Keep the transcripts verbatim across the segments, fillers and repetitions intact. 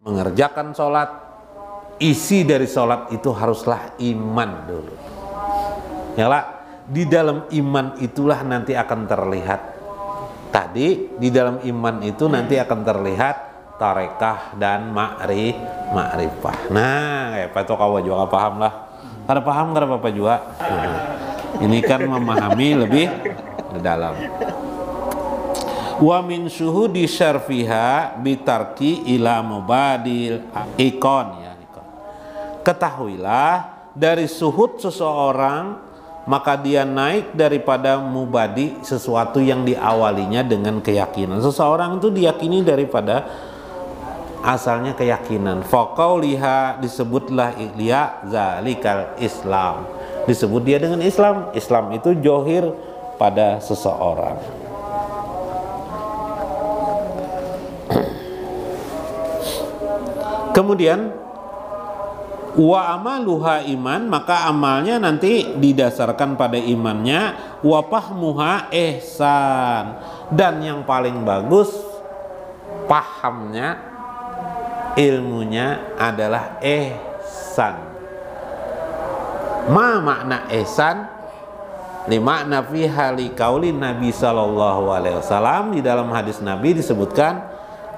mengerjakan sholat, isi dari sholat itu haruslah iman dulu. Nyala, di dalam iman itulah nanti akan terlihat. Tadi di dalam iman itu nanti akan terlihat tarekah dan ma'ri, ma'rifah. Nah, kayak Pak Tukawa juga paham lah. Karena paham, karena Bapak juga. Nah, ini kan memahami lebih dalam. Wa min syuhudi syarfiha bitarki ila mubadil ikon, ya, ikon. Ketahuilah dari syuhud seseorang, maka dia naik daripada mubadi, sesuatu yang diawalinya dengan keyakinan. Seseorang itu diyakini daripada asalnya keyakinan. Faqauliha, disebutlah liha zalikal Islam. Disebut dia dengan Islam. Islam itu johir pada seseorang. Kemudian wa amaluha iman, maka amalnya nanti didasarkan pada imannya. Wa fahmuha ihsan, dan yang paling bagus pahamnya, ilmunya adalah ihsan. Ma makna ihsan? Li makna fi hali kauli Nabi Shallallahu Alaihi Wasallam, di dalam hadis Nabi disebutkan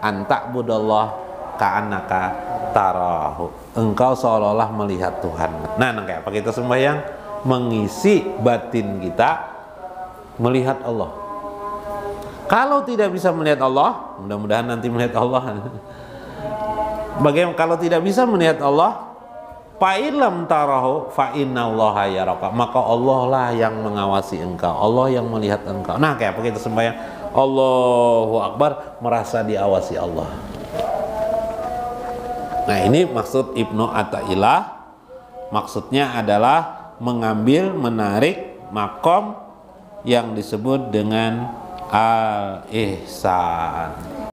antak budallah ka'annaka tarahu, engkau seolah-olah melihat Tuhan. Nah, kayak apa kita sembahyang, mengisi batin kita melihat Allah. Kalau tidak bisa melihat Allah, mudah-mudahan nanti melihat Allah. Bagaimana kalau tidak bisa melihat Allah? Fa illam tarahu fa innallaha yaraka, maka Allah lah yang mengawasi engkau, Allah yang melihat engkau. Nah, kayak apa kita sembahyang Allahu Akbar, merasa diawasi Allah. Nah, ini maksud Ibnu Athaillah. Maksudnya adalah mengambil, menarik makom yang disebut dengan al-ihsan.